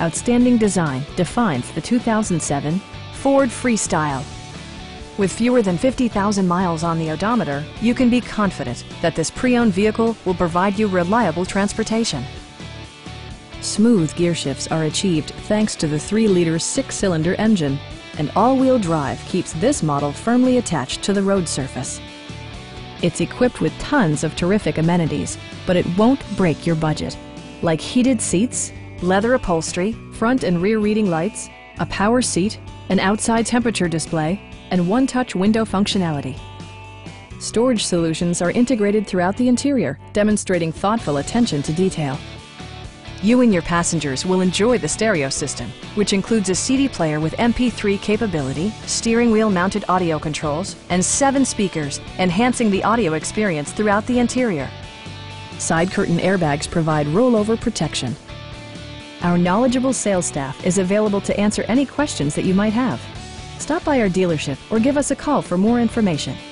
outstanding design defines the 2007 Ford Freestyle. With fewer than 50,000 miles on the odometer, you can be confident that this pre-owned vehicle will provide you reliable transportation. Smooth gear shifts are achieved thanks to the 3-liter 6-cylinder engine, and all-wheel drive keeps this model firmly attached to the road surface. It's equipped with tons of terrific amenities, but it won't break your budget, like heated seats, leather upholstery, front and rear reading lights, a power seat, an outside temperature display, and one-touch window functionality. Storage solutions are integrated throughout the interior, demonstrating thoughtful attention to detail. You and your passengers will enjoy the stereo system, which includes a CD player with MP3 capability, steering wheel mounted audio controls, and 7 speakers, enhancing the audio experience throughout the interior. Side curtain airbags provide rollover protection. Our knowledgeable sales staff is available to answer any questions that you might have. Stop by our dealership or give us a call for more information.